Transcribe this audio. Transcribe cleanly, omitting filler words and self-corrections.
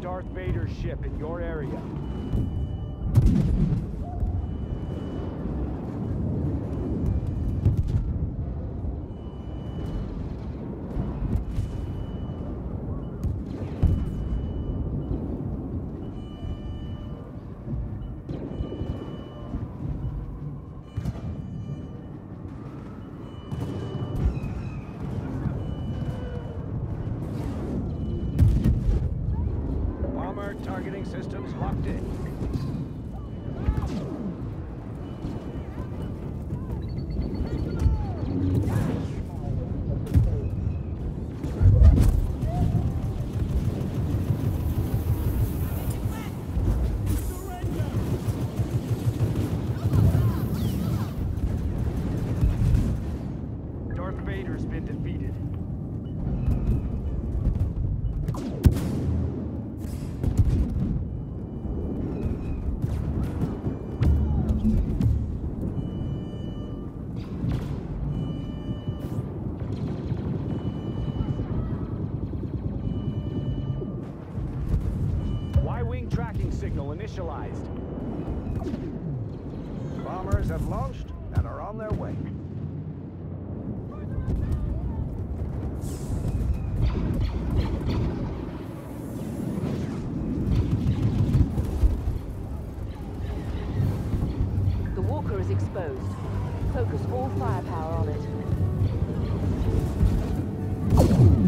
Darth Vader's ship in your area. Targeting systems locked in. Darth Vader's been defeated. Tracking signal initialized. Bombers have launched and are on their way. The Walker is exposed. Focus all firepower on it.